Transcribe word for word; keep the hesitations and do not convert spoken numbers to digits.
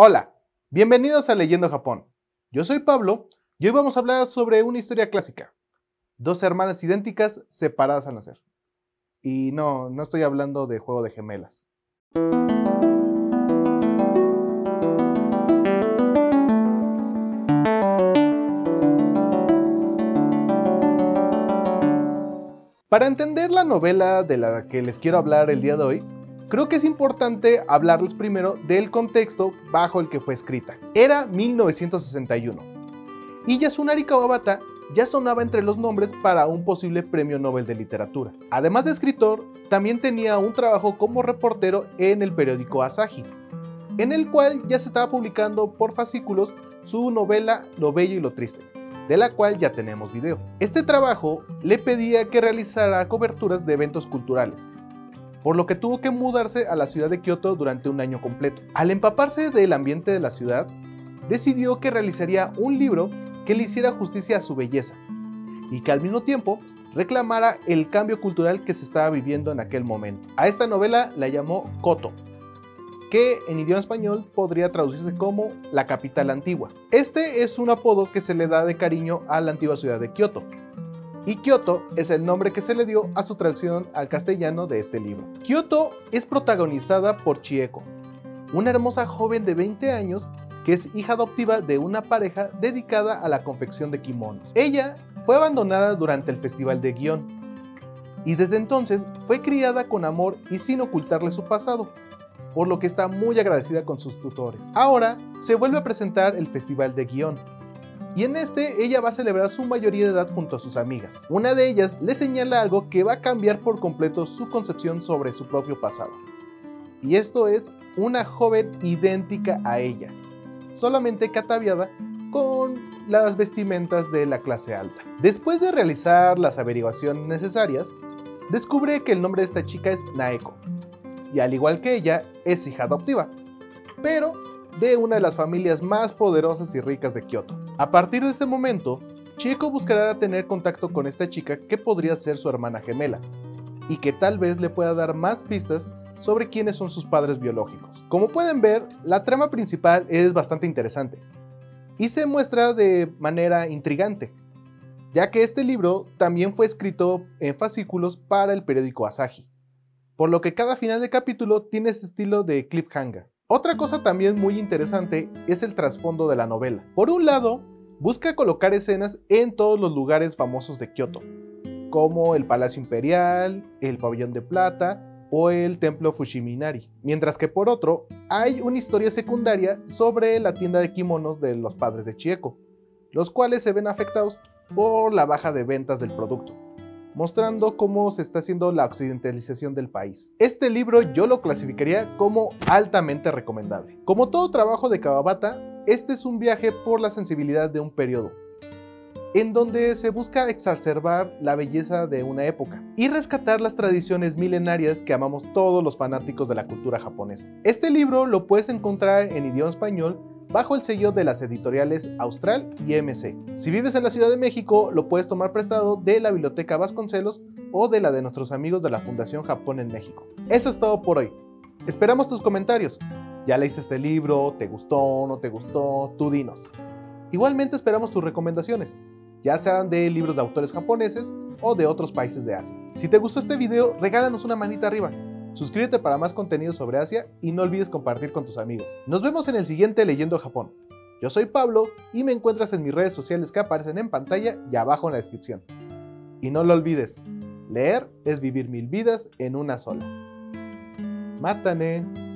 Hola, bienvenidos a Leyendo Japón. Yo soy Pablo y hoy vamos a hablar sobre una historia clásica. Dos hermanas idénticas separadas al nacer. Y no, no estoy hablando de juego de gemelas. Para entender la novela de la que les quiero hablar el día de hoy, creo que es importante hablarles primero del contexto bajo el que fue escrita. Era mil novecientos sesenta y uno, y Yasunari Kawabata ya sonaba entre los nombres para un posible premio Nobel de literatura. Además de escritor, también tenía un trabajo como reportero en el periódico Asahi, en el cual ya se estaba publicando por fascículos su novela Lo bello y lo triste, de la cual ya tenemos video. Este trabajo le pedía que realizara coberturas de eventos culturales, por lo que tuvo que mudarse a la ciudad de Kyoto durante un año completo. Al empaparse del ambiente de la ciudad, decidió que realizaría un libro que le hiciera justicia a su belleza y que al mismo tiempo reclamara el cambio cultural que se estaba viviendo en aquel momento. A esta novela la llamó Koto, que en idioma español podría traducirse como la capital antigua. Este es un apodo que se le da de cariño a la antigua ciudad de Kyoto, y Kyoto es el nombre que se le dio a su traducción al castellano de este libro. Kyoto es protagonizada por Chieko, una hermosa joven de veinte años que es hija adoptiva de una pareja dedicada a la confección de kimonos. Ella fue abandonada durante el festival de Gion, y desde entonces fue criada con amor y sin ocultarle su pasado, por lo que está muy agradecida con sus tutores. Ahora se vuelve a presentar el Festival de Gion, y en este ella va a celebrar su mayoría de edad junto a sus amigas. Una de ellas le señala algo que va a cambiar por completo su concepción sobre su propio pasado, y esto es una joven idéntica a ella, solamente que ataviada con las vestimentas de la clase alta. Después de realizar las averiguaciones necesarias, descubre que el nombre de esta chica es Naeko, y al igual que ella, es hija adoptiva, pero de una de las familias más poderosas y ricas de Kyoto. A partir de ese momento, Chieko buscará tener contacto con esta chica que podría ser su hermana gemela, y que tal vez le pueda dar más pistas sobre quiénes son sus padres biológicos. Como pueden ver, la trama principal es bastante interesante, y se muestra de manera intrigante, ya que este libro también fue escrito en fascículos para el periódico Asahi, por lo que cada final de capítulo tiene este estilo de cliffhanger. Otra cosa también muy interesante es el trasfondo de la novela. Por un lado, busca colocar escenas en todos los lugares famosos de Kyoto, como el Palacio Imperial, el Pabellón de Plata o el Templo Fushimi Inari. Mientras que por otro, hay una historia secundaria sobre la tienda de kimonos de los padres de Chieko, los cuales se ven afectados por la baja de ventas del producto, mostrando cómo se está haciendo la occidentalización del país. Este libro yo lo clasificaría como altamente recomendable. Como todo trabajo de Kawabata, este es un viaje por la sensibilidad de un periodo, en donde se busca exacerbar la belleza de una época y rescatar las tradiciones milenarias que amamos todos los fanáticos de la cultura japonesa. Este libro lo puedes encontrar en idioma español bajo el sello de las editoriales Austral y M C. Si vives en la Ciudad de México, lo puedes tomar prestado de la Biblioteca Vasconcelos o de la de nuestros amigos de la Fundación Japón en México. Eso es todo por hoy. Esperamos tus comentarios. ¿Ya leíste este libro? ¿Te gustó? ¿No te gustó? Tú dinos. Igualmente esperamos tus recomendaciones, ya sean de libros de autores japoneses o de otros países de Asia. Si te gustó este video, regálanos una manita arriba. Suscríbete para más contenido sobre Asia y no olvides compartir con tus amigos. Nos vemos en el siguiente Leyendo Japón. Yo soy Pablo y me encuentras en mis redes sociales que aparecen en pantalla y abajo en la descripción. Y no lo olvides, leer es vivir mil vidas en una sola. ¡Mátane!